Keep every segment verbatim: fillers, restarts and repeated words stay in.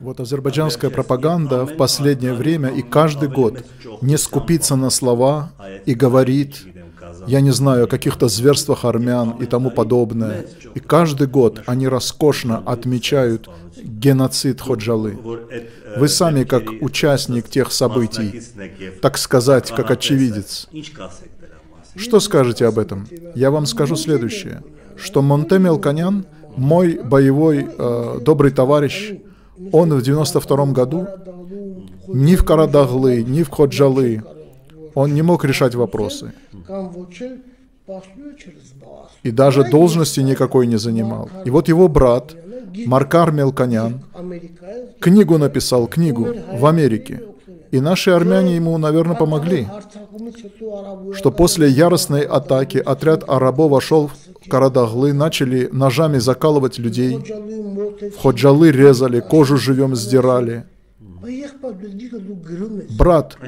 Вот азербайджанская пропаганда в последнее время и каждый год не скупится на слова и говорит, я не знаю, о каких-то зверствах армян и тому подобное. И каждый год они роскошно отмечают геноцид Ходжалы. Вы сами, как участник тех событий, так сказать, как очевидец. Что скажете об этом? Я вам скажу следующее, что Монте Мелконян, мой боевой э, добрый товарищ, он в девяносто втором году ни в Карадаглы, ни в Ходжалы он не мог решать вопросы. И даже должности никакой не занимал. И вот его брат, Маркар Мелконян, книгу написал, книгу в Америке. И наши армяне ему, наверное, помогли, что после яростной атаки отряд арабов вошел в Карадаглы, начали ножами закалывать людей, в Ходжалы резали, кожу живьем сдирали. Брат,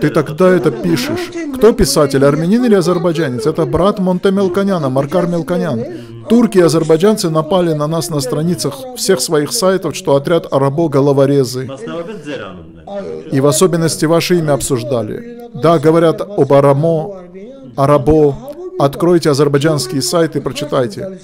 ты тогда это пишешь. Кто писатель, армянин или азербайджанец? Это брат Монте Мелконяна, Маркар Мелконян. Турки и азербайджанцы напали на нас на страницах всех своих сайтов, что отряд арабов головорезы. И в особенности ваше имя обсуждали. Да, говорят об арамо, арабо. Откройте азербайджанские сайты и прочитайте.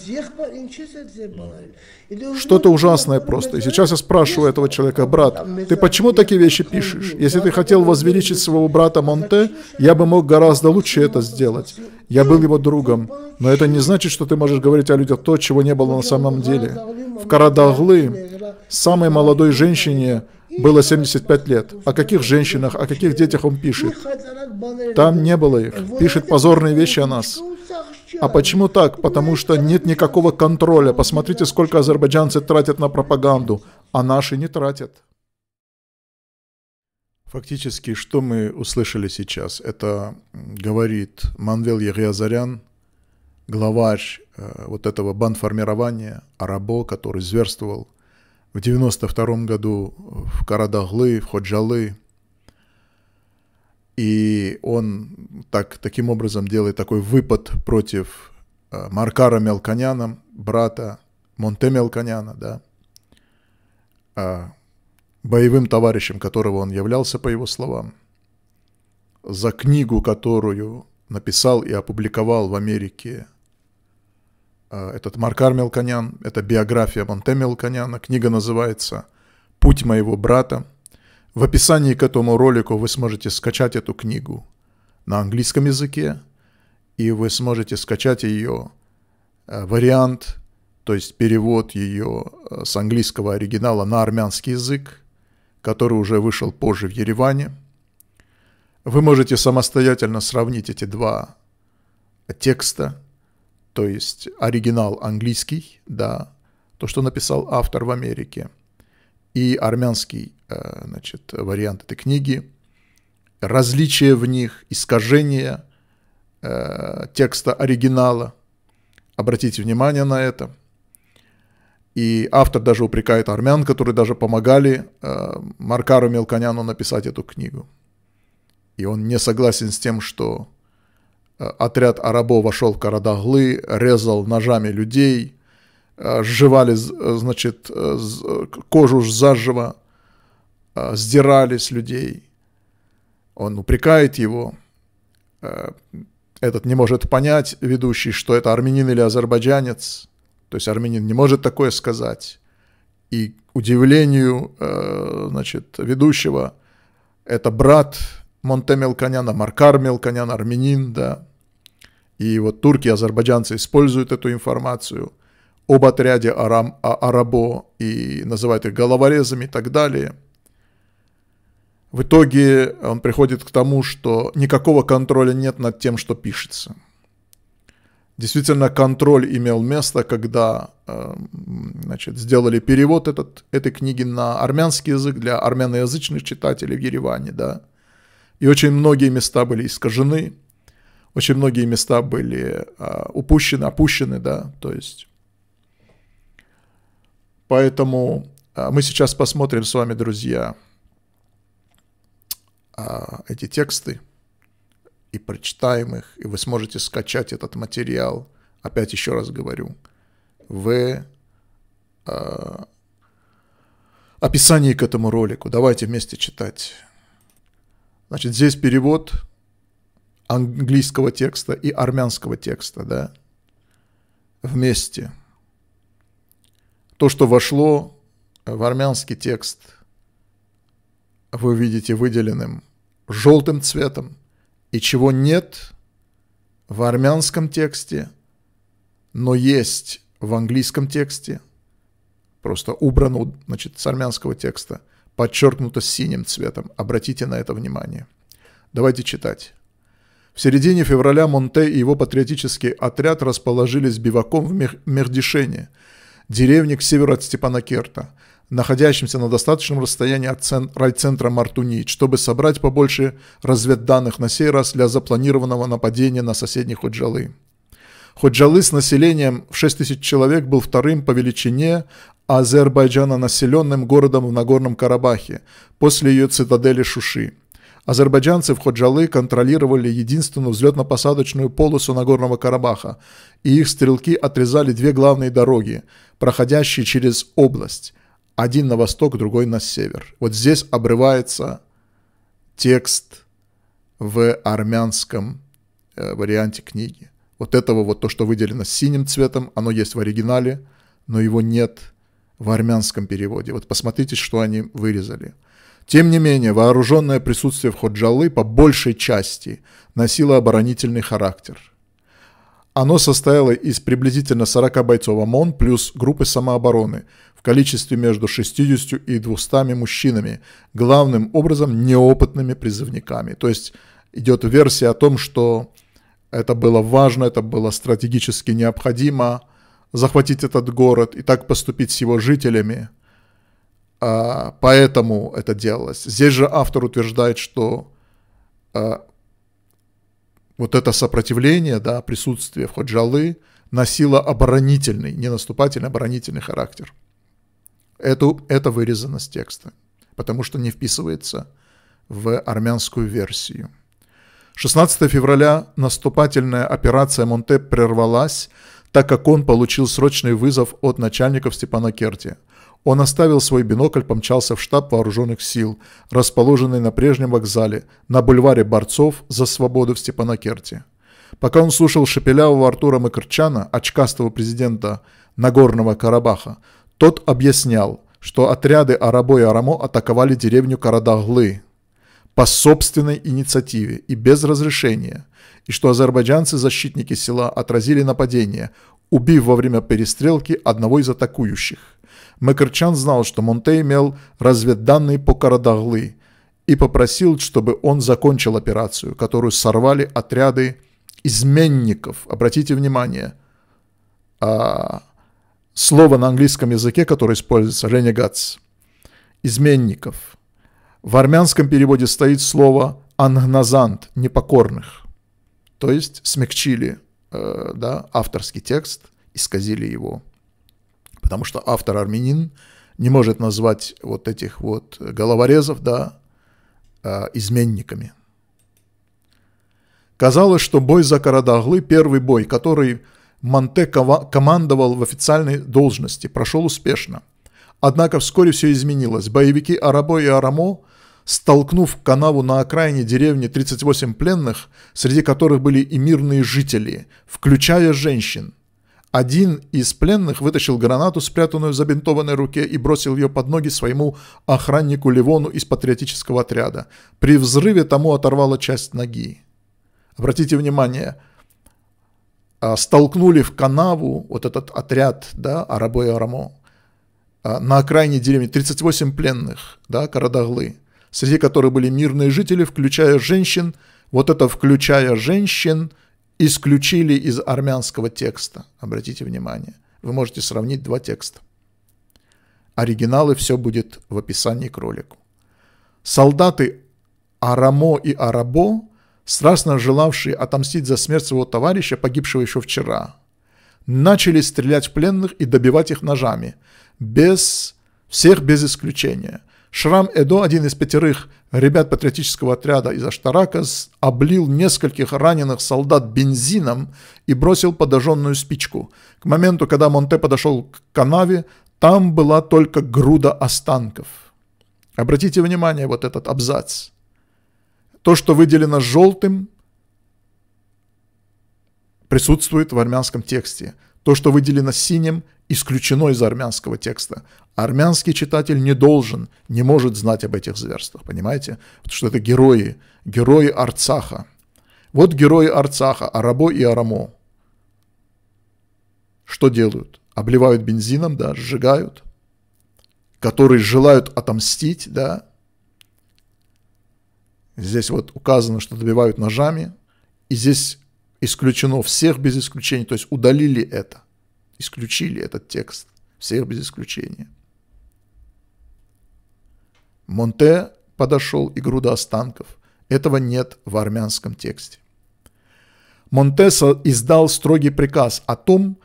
Что-то ужасное просто. И сейчас я спрашиваю этого человека: брат, ты почему такие вещи пишешь? Если ты хотел возвеличить своего брата Монте, я бы мог гораздо лучше это сделать. Я был его другом. Но это не значит, что ты можешь говорить о людях то, чего не было на самом деле. В Карадаглы самой молодой женщине было семьдесят пять лет. О каких женщинах, о каких детях он пишет? Там не было их. Пишет позорные вещи о нас. А почему так? Потому что нет никакого контроля. Посмотрите, сколько азербайджанцы тратят на пропаганду, а наши не тратят. Фактически, что мы услышали сейчас? Это говорит Манвел Егиазарян, главарь э, вот этого бандформирования, арабо, который зверствовал в девяносто втором году в Карадаглы, в Ходжалы. И он так, таким образом делает такой выпад против Маркара Мелконяна, брата Монте Мелконяна, да, боевым товарищем, которого он являлся, по его словам, за книгу, которую написал и опубликовал в Америке этот Маркар Мелконян. Это биография Монте Мелконяна. Книга называется «Путь моего брата». В описании к этому ролику вы сможете скачать эту книгу на английском языке, и вы сможете скачать ее вариант, то есть перевод ее с английского оригинала на армянский язык, который уже вышел позже в Ереване. Вы можете самостоятельно сравнить эти два текста. То есть оригинал английский, да, то, что написал автор в Америке, и армянский, значит, вариант этой книги, различия в них, искажения э, текста оригинала. Обратите внимание на это. И автор даже упрекает армян, которые даже помогали э, Маркару Мелконяну написать эту книгу. И он не согласен с тем, что отряд арабов вошел в Карадаглы, резал ножами людей, сживали, значит, кожу заживо, сдирали с людей. Он упрекает его. Этот не может понять, ведущий, что это армянин или азербайджанец. То есть армянин не может такое сказать. И удивлению, значит, ведущего, это брат Монте Мелконяна, Маркар Мелконян, армянин, да. И вот турки и азербайджанцы используют эту информацию об отряде арам, а, арабо и называют их головорезами и так далее. В итоге он приходит к тому, что никакого контроля нет над тем, что пишется. Действительно, контроль имел место, когда э, значит, сделали перевод этот, этой книги на армянский язык для армяноязычных читателей в Ереване, да. И очень многие места были искажены, очень многие места были э, упущены, опущены, да, то есть. Поэтому э, мы сейчас посмотрим с вами, друзья, э, эти тексты и прочитаем их, и вы сможете скачать этот материал, опять еще раз говорю, в э, описании к этому ролику. Давайте вместе читать. Значит, здесь перевод английского текста и армянского текста, да, вместе. То, что вошло в армянский текст, вы видите выделенным желтым цветом, и чего нет в армянском тексте, но есть в английском тексте, просто убрано, значит, с армянского текста, подчеркнуто синим цветом. Обратите на это внимание. Давайте читать. В середине февраля Монте и его патриотический отряд расположились биваком в Мехдишене, деревне к северу от Степанакерта, находящимся на достаточном расстоянии от райцентра Мартуни, чтобы собрать побольше разведданных на сей раз для запланированного нападения на соседних Ходжалы. Ходжалы с населением в шесть тысяч человек был вторым по величине Азербайджана населенным городом в Нагорном Карабахе после ее цитадели Шуши. Азербайджанцы в Ходжалы контролировали единственную взлетно-посадочную полосу Нагорного Карабаха, и их стрелки отрезали две главные дороги, проходящие через область, один на восток, другой на север. Вот здесь обрывается текст в армянском э, варианте книги. Вот этого вот, то, что выделено синим цветом, оно есть в оригинале, но его нет в армянском переводе. Вот посмотрите, что они вырезали. Тем не менее, вооруженное присутствие в Ходжалы по большей части носило оборонительный характер. Оно состояло из приблизительно сорока бойцов ОМОН плюс группы самообороны в количестве между шестьюдесятью и двумястами мужчинами, главным образом неопытными призывниками. То есть идет версия о том, что это было важно, это было стратегически необходимо захватить этот город и так поступить с его жителями. Поэтому это делалось. Здесь же автор утверждает, что э, вот это сопротивление, да, присутствие в Ходжалы носило оборонительный, не наступательный, оборонительный характер. Это, это вырезано с текста, потому что не вписывается в армянскую версию. шестнадцатого февраля наступательная операция Монте прервалась, так как он получил срочный вызов от начальников Степанакерти. Он оставил свой бинокль, помчался в штаб вооруженных сил, расположенный на прежнем вокзале, на бульваре борцов за свободу в Степанакерте. Пока он слушал шепелявого Артура Макарчана, очкастого президента Нагорного Карабаха, тот объяснял, что отряды Арабо и Арамо атаковали деревню Карадаглы по собственной инициативе и без разрешения, и что азербайджанцы-защитники села отразили нападение, убив во время перестрелки одного из атакующих. Макарчан знал, что Монте имел разведданные по Карадаглы, и попросил, чтобы он закончил операцию, которую сорвали отряды изменников. Обратите внимание, а, слово на английском языке, которое используется, «renegades», «изменников». В армянском переводе стоит слово «ангназант», «непокорных». То есть смягчили э, да, авторский текст, исказили его. Потому что автор армянин не может назвать вот этих вот головорезов, да, изменниками. Казалось, что бой за Карадаглы, первый бой, который Монте командовал в официальной должности, прошел успешно. Однако вскоре все изменилось. Боевики Арабо и Арамо, столкнув канаву на окраине деревни тридцать восемь пленных, среди которых были и мирные жители, включая женщин, один из пленных вытащил гранату, спрятанную в забинтованной руке, и бросил ее под ноги своему охраннику Ливону из патриотического отряда. При взрыве тому оторвала часть ноги. Обратите внимание, столкнули в канаву вот этот отряд, да, Арабо и Арамо, на окраине деревни тридцать восемь пленных, да, Карадаглы, среди которых были мирные жители, включая женщин. Вот это «включая женщин» исключили из армянского текста. Обратите внимание. Вы можете сравнить два текста. Оригиналы, все будет в описании к ролику. Солдаты Арамо и Арабо, страстно желавшие отомстить за смерть своего товарища, погибшего еще вчера, начали стрелять в пленных и добивать их ножами. Без всех, без исключения. Шрам Эдо, один из пятерых ребят патриотического отряда из Аштарака, облил нескольких раненых солдат бензином и бросил подожженную спичку. К моменту, когда Монте подошел к канаве, Там была только груда останков. Обратите внимание, вот этот абзац. То, что выделено желтым, присутствует в армянском тексте. То, что выделено синим, исключено из армянского текста. Армянский читатель не должен, не может знать об этих зверствах, понимаете? Потому что это герои, герои Арцаха. Вот герои Арцаха, Арабо и Арамо. Что делают? Обливают бензином, да, сжигают, которые желают отомстить, да. Здесь вот указано, что добивают ножами, и здесь исключено всех без исключения, то есть удалили это, исключили этот текст, всех без исключения. Монте подошел и груда останков, этого нет в армянском тексте. Монте издал строгий приказ о том,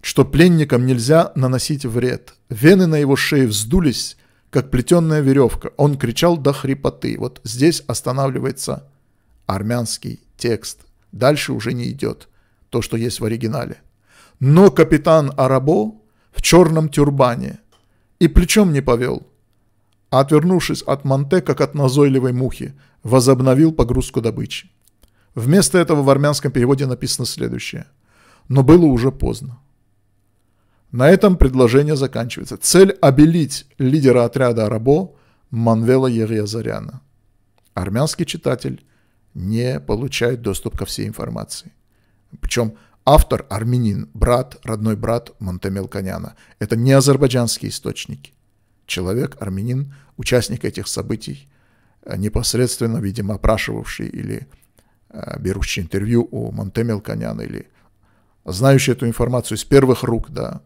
что пленникам нельзя наносить вред. Вены на его шее вздулись, как плетеная веревка. Он кричал до хрипоты. Вот здесь останавливается армянский текст. Дальше уже не идет то, что есть в оригинале. Но капитан Арабо в черном тюрбане и плечом не повел, а, отвернувшись от Монте, как от назойливой мухи, возобновил погрузку добычи. Вместо этого в армянском переводе написано следующее. Но было уже поздно. На этом предложение заканчивается. Цель – обелить лидера отряда Арабо Манвела Егиазаряна. Армянский читатель не получает доступ ко всей информации. Причем автор – армянин, брат, родной брат Монте Мелконяна. Это не азербайджанские источники. Человек, армянин, участник этих событий, непосредственно, видимо, опрашивавший или э, берущий интервью у Монте Мелконяна, или знающий эту информацию с первых рук, да.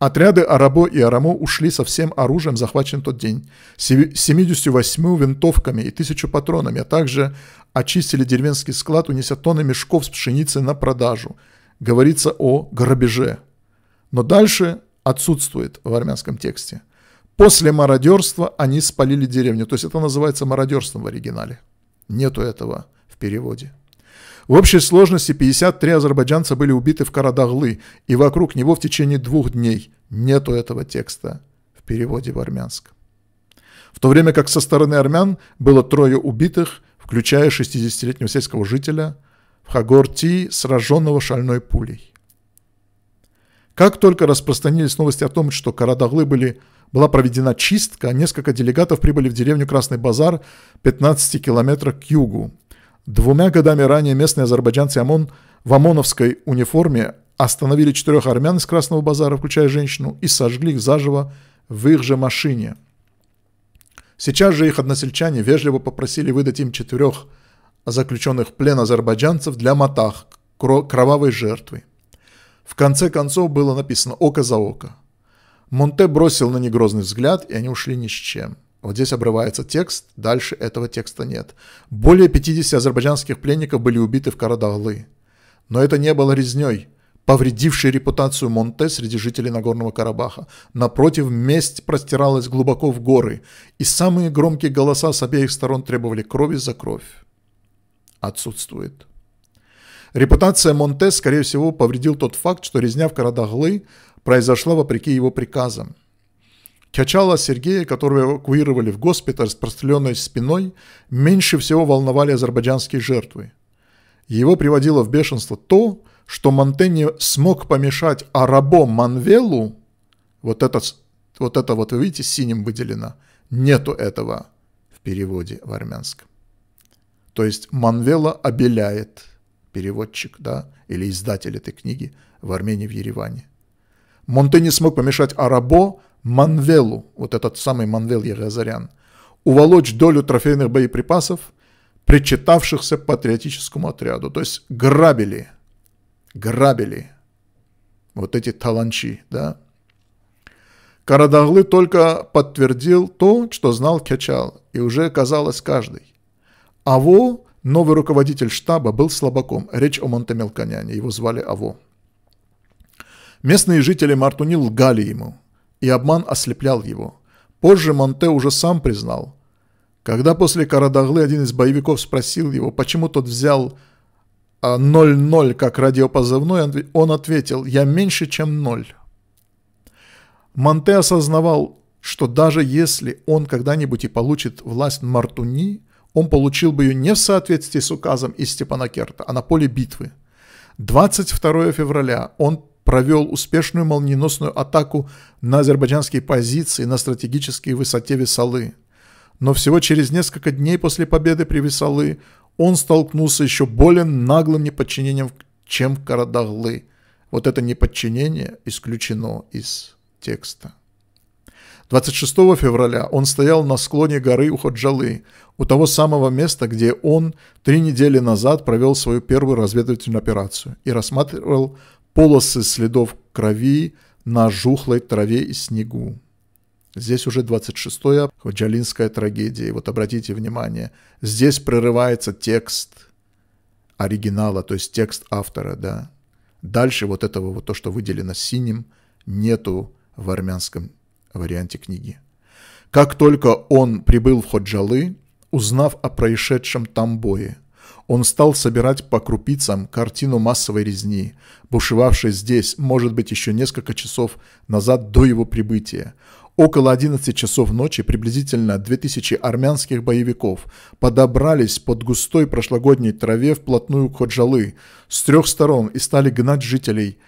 Отряды Арабо и Арамо ушли со всем оружием, захваченным в тот день, семьюдесятью восьмью винтовками и тысячу патронами, а также очистили деревенский склад, унеся тонны мешков с пшеницей на продажу. Говорится о грабеже. Но дальше отсутствует в армянском тексте. После мародерства они спалили деревню. То есть это называется мародерством в оригинале. Нету этого в переводе. В общей сложности пятьдесят три азербайджанца были убиты в Карадаглы, и вокруг него в течение двух дней. Нету этого текста в переводе в армянском. В то время как со стороны армян было трое убитых, включая шестидесятилетнего сельского жителя в Хагорти, сраженного шальной пулей. Как только распространились новости о том, что Карадаглы были, была проведена чистка, несколько делегатов прибыли в деревню Красный Базар в пятнадцати километрах к югу. Двумя годами ранее местные азербайджанцы ОМОН в ОМОНовской униформе остановили четырех армян из Красного Базара, включая женщину, и сожгли их заживо в их же машине. Сейчас же их односельчане вежливо попросили выдать им четырех заключенных в плен азербайджанцев для матах, кровавой жертвы. В конце концов было написано «Око за око». Монте бросил на них грозный взгляд, и они ушли ни с чем. Вот здесь обрывается текст, дальше этого текста нет. Более пятидесяти азербайджанских пленников были убиты в Карадаглы. Но это не было резней, повредившей репутацию Монте среди жителей Нагорного Карабаха. Напротив, месть простиралась глубоко в горы, и самые громкие голоса с обеих сторон требовали крови за кровь. Отсутствует. Репутация Монте, скорее всего, повредил тот факт, что резня в Карадаглы произошла вопреки его приказам. Качала Сергея, которого эвакуировали в госпиталь с простреленной спиной, меньше всего волновали азербайджанские жертвы. Его приводило в бешенство то, что Монте не смог помешать Арабо Манвелу, вот это, вот это вот, вы видите, синим выделено, нету этого в переводе в армянском. То есть Манвела обеляет переводчик, да, или издатель этой книги в Армении, в Ереване. Монте не смог помешать Арабо Манвелу, вот этот самый Манвел Егиазарян, уволочь долю трофейных боеприпасов, причитавшихся патриотическому отряду. То есть грабили, грабили вот эти таланчи, да. Карадаглы только подтвердил то, что знал Кячал, и уже казалось каждый. Аво, новый руководитель штаба, был слабаком. Речь о Монте Мелконяне, его звали Аво. Местные жители Мартуни лгали ему, и обман ослеплял его. Позже Монте уже сам признал. Когда после Карадаглы один из боевиков спросил его, почему тот взял ноль ноль как радиопозывной, он ответил: «Я меньше, чем ноль». Монте осознавал, что даже если он когда-нибудь и получит власть Мартуни, он получил бы ее не в соответствии с указом из Степанакерта, а на поле битвы. двадцать второго февраля он провел успешную молниеносную атаку на азербайджанские позиции на стратегической высоте Весалы. Но всего через несколько дней после победы при Весалы он столкнулся еще более наглым неподчинением, чем Карадаглы. Вот это неподчинение исключено из текста. двадцать шестого февраля он стоял на склоне горы у Ходжалы, у того самого места, где он три недели назад провел свою первую разведывательную операцию и рассматривал полосы следов крови на жухлой траве и снегу. Здесь уже двадцать шестая ходжалинская трагедия. И вот обратите внимание, здесь прерывается текст оригинала, то есть текст автора, да. Дальше вот этого, вот то, что выделено синим, нету в армянском варианте книги. Как только он прибыл в Ходжалы, узнав о происшедшем там бое, он стал собирать по крупицам картину массовой резни, бушевавшей здесь, может быть, еще несколько часов назад до его прибытия. Около одиннадцати часов ночи приблизительно две тысячи армянских боевиков подобрались под густой прошлогодней траве вплотную к Ходжалы с трех сторон и стали гнать жителей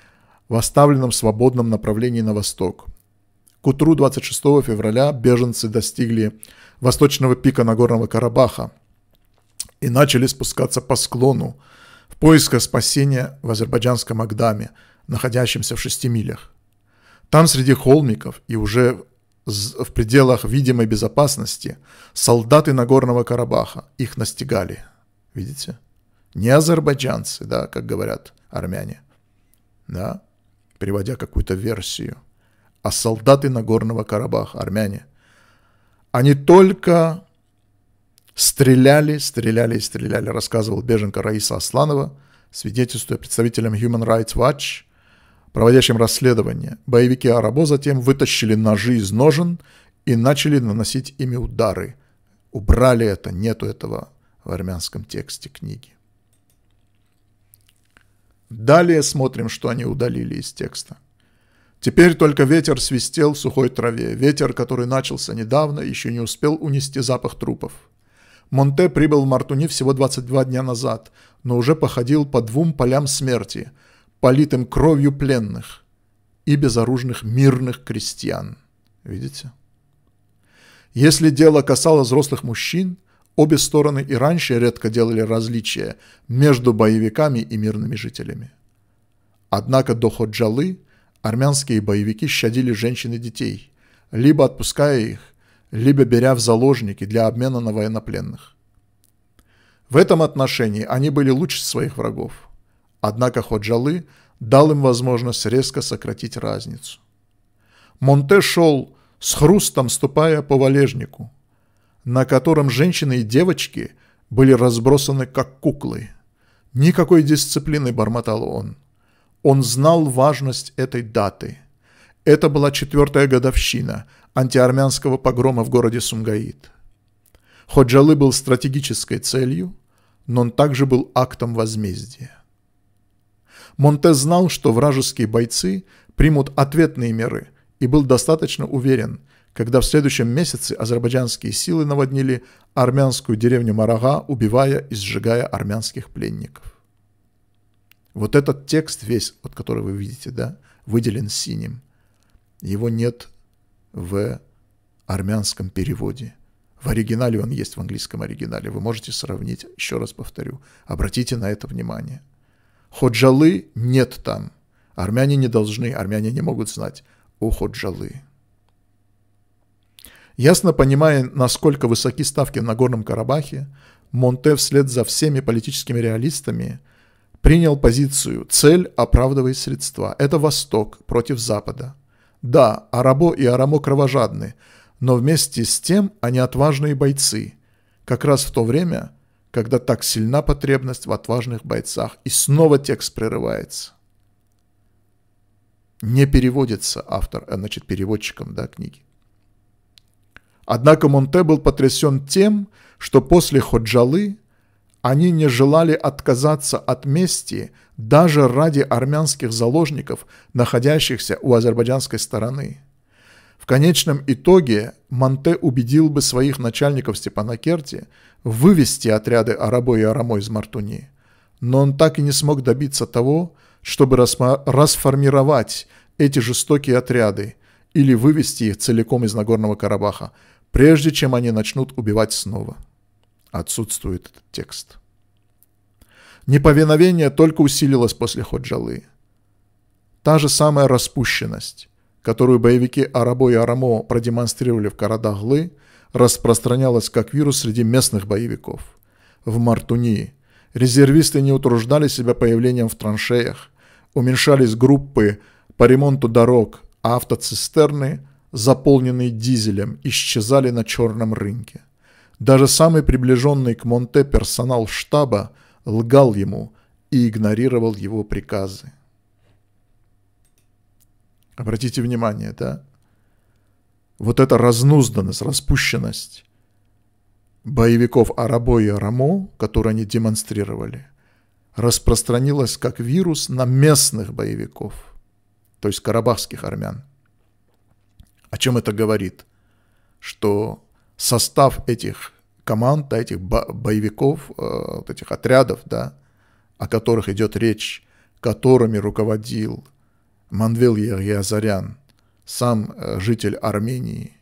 в оставленном свободном направлении на восток. К утру двадцать шестого февраля беженцы достигли восточного пика Нагорного Карабаха и начали спускаться по склону в поисках спасения в азербайджанском Агдаме, находящемся в шести милях. Там среди холмиков и уже в пределах видимой безопасности солдаты Нагорного Карабаха их настигали. Видите? Не азербайджанцы, да, как говорят армяне, да, переводя какую-то версию. А солдаты Нагорного Карабаха, армяне, они только стреляли, стреляли и стреляли, рассказывал беженка Раиса Асланова, свидетельствуя представителям Human Rights Watch, проводящим расследование. Боевики Арабо затем вытащили ножи из ножен и начали наносить ими удары. Убрали это, нету этого в армянском тексте книги. Далее смотрим, что они удалили из текста. Теперь только ветер свистел в сухой траве, ветер, который начался недавно, еще не успел унести запах трупов. Монте прибыл в Мартуни всего двадцать два дня назад, но уже походил по двум полям смерти, политым кровью пленных и безоружных мирных крестьян. Видите? Если дело касалось взрослых мужчин, обе стороны и раньше редко делали различия между боевиками и мирными жителями. Однако до Ходжалы армянские боевики щадили женщин и детей, либо отпуская их, либо беря в заложники для обмена на военнопленных. В этом отношении они были лучше своих врагов. Однако Ходжалы дал им возможность резко сократить разницу. Монте шел с хрустом, ступая по валежнику, на котором женщины и девочки были разбросаны как куклы. «Никакой дисциплины», — бормотал он. Он знал важность этой даты. Это была четвертая годовщина антиармянского погрома в городе Сумгаит. Ходжалы был стратегической целью, но он также был актом возмездия. Монте знал, что вражеские бойцы примут ответные меры, и был достаточно уверен, когда в следующем месяце азербайджанские силы наводнили армянскую деревню Марага, убивая и сжигая армянских пленников. Вот этот текст весь, вот который вы видите, да, выделен синим. Его нет в армянском переводе. В оригинале он есть, в английском оригинале. Вы можете сравнить, еще раз повторю. Обратите на это внимание. Ходжалы нет там. Армяне не должны, армяне не могут знать о Ходжалы. Ясно понимая, насколько высоки ставки в Нагорном Карабахе, Монте вслед за всеми политическими реалистами принял позицию «Цель оправдывает средства». Это Восток против Запада. Да, Арабо и Арамо кровожадны, но вместе с тем они отважные бойцы. Как раз в то время, когда так сильна потребность в отважных бойцах. И снова текст прерывается. Не переводится автор, значит, переводчиком, да, книги. Однако Монте был потрясен тем, что после Ходжалы они не желали отказаться от мести даже ради армянских заложников, находящихся у азербайджанской стороны. В конечном итоге Монте убедил бы своих начальников Степанакерти вывести отряды Арабо и Арамо из Мартуни, но он так и не смог добиться того, чтобы расформировать эти жестокие отряды или вывести их целиком из Нагорного Карабаха, прежде чем они начнут убивать снова. Отсутствует этот текст. Неповиновение только усилилось после Ходжалы. Та же самая распущенность, которую боевики Арабо и Арамо продемонстрировали в Карадаглы, распространялась как вирус среди местных боевиков. В Мартуни резервисты не утруждали себя появлением в траншеях, уменьшались группы по ремонту дорог, а автоцистерны, заполненные дизелем, исчезали на черном рынке. Даже самый приближенный к Монте персонал штаба лгал ему и игнорировал его приказы. Обратите внимание, да? Вот эта разнузданность, распущенность боевиков Арабо и Арамо, которые они демонстрировали, распространилась как вирус на местных боевиков, то есть карабахских армян. О чем это говорит? Что состав этих команд, этих боевиков, вот этих отрядов, да, о которых идет речь, которыми руководил Манвел Егиазарян, сам житель Армении,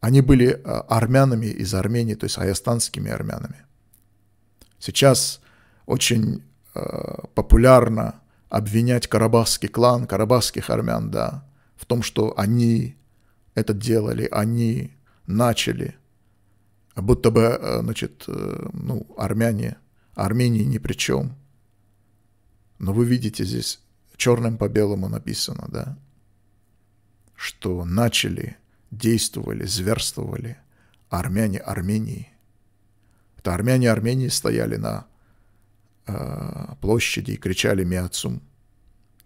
они были армянами из Армении, то есть аястанскими армянами. Сейчас очень популярно обвинять карабахский клан, карабахских армян, да, в том, что они это делали, они начали, будто бы, значит, ну, армяне, Армении ни при чем. Но вы видите здесь, черным по белому написано, да, что начали, действовали, зверствовали армяне Армении. Это армяне Армении стояли на э, площади и кричали «Миацум».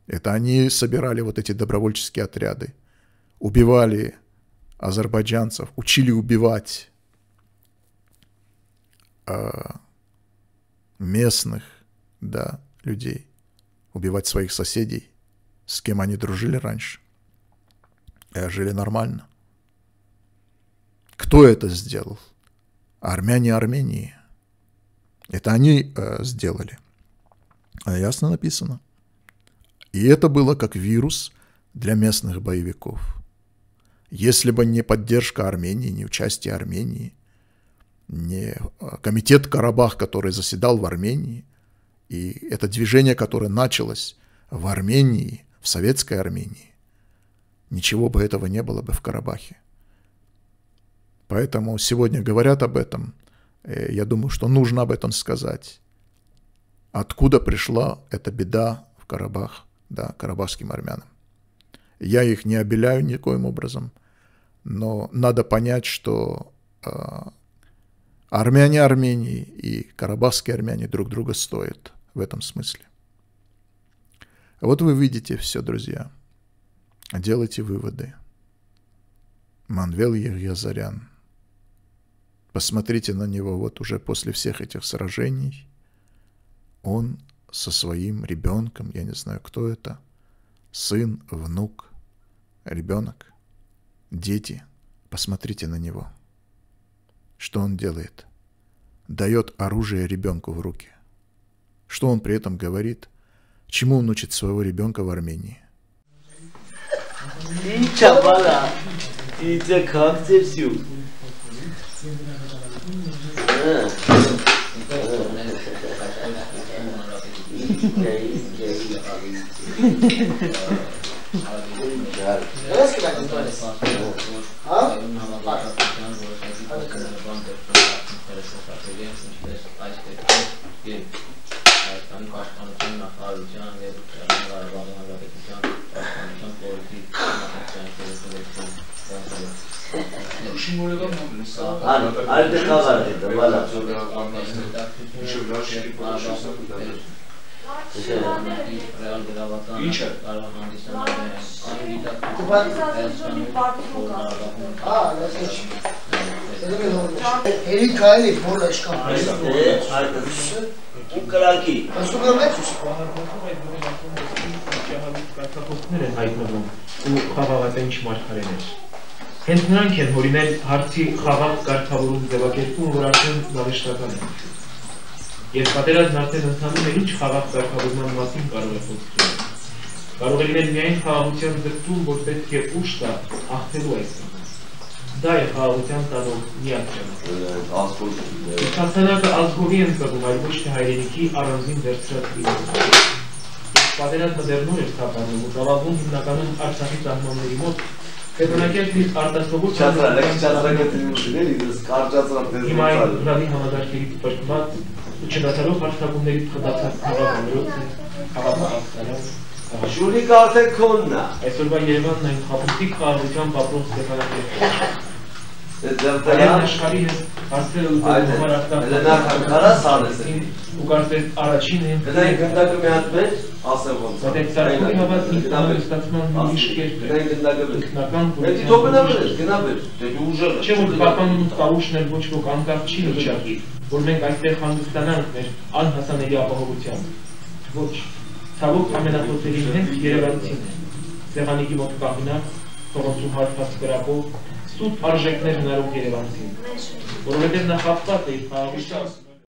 Это они собирали вот эти добровольческие отряды, убивали азербайджанцев, учили убивать э, местных, да, людей, убивать своих соседей, с кем они дружили раньше. И жили нормально. Кто это сделал? Армяне Армении. Это они э, сделали. Ясно написано. И это было как вирус для местных боевиков. Если бы не поддержка Армении, не участие Армении, не комитет Карабах, который заседал в Армении, и это движение, которое началось в Армении, в советской Армении, ничего бы этого не было бы в Карабахе. Поэтому сегодня говорят об этом. Я думаю, что нужно об этом сказать. Откуда пришла эта беда в Карабах, да, карабахским армянам? Я их не обеляю никоим образом, но надо понять, что армяне Армении и карабахские армяне друг друга стоят в этом смысле. Вот вы видите все, друзья. Делайте выводы. Манвел Егиазарян. Посмотрите на него вот уже после всех этих сражений. Он со своим ребенком, я не знаю, кто это, сын, внук, ребенок, дети. Посмотрите на него. Что он делает? Дает оружие ребенку в руки. Что он при этом говорит? Чему он учит своего ребенка в Армении? Ինչ մարգարեն էր Հենքնանք են, որ իներ հարցի խաղաղ կարգավորում ձևակերպում, որ արդեն նավեշտական է։ Եվ պատերազմն արդեն ընթանում է, ինչ խաղաղ կարգավորման մասին կարող է խոսքը։ Կարող է լինել միայն խաղաղության ձգտում, որ պետք է ուշ տա հաղթելու այսպես։ Да, я хаотян сказал, не отчем. Ассоциация Азгуренко была обычно хайреники, а разин держат его. Подряд подвернулись к Абану, голову на канун Арцахит Ахманный ремонт. Степанакерт из Артасову... Сейчас, сейчас, ракеты не ушли, и с Арцахом не ушли. И мои грани Хамазарки Риту Пашкмат, учебатаров Арцахом Риту Хадаса Хабан Рёте, Хабан Арцахом. Շուրի կարդեք կոննա։ Այսօրվա երևանն այն խապուտիկ խաղաղության պապրող Ստեփանակերտն է։ Այն աշխարհի ես հարցերը ուտելու համար արտանք։ Մենակ կարաս արես է։ Ու կարծես առաջին է։ Մենակ գնդակը մի հատ մեջ ասեմ ոնց։ Մոտեք ծառայքի հավաք ինքնավեր ստացման ուրիշ կերպ է։ Մենակ գնդակը ինքնական փորձ։ Էդի թողնավեր, գնաբեր, դե ուժը։ Չէ՞ որ պատանուն կարուշն էլ ոչ ոք անկարգ չի լճակի, որ մենք այստեղ հանդիպանանք մեր անհասանելի ապահովությամբ։ Ոչ։ Ցավոք ամենախոսերին հենց երևանցին է, Սեղանիկի մոտ կաղինակ, սողոցում հարցված կրակով, սուտ արժեքներ հնարող երևանցին, որովհետև նախապված է իր խաղաղությամբ։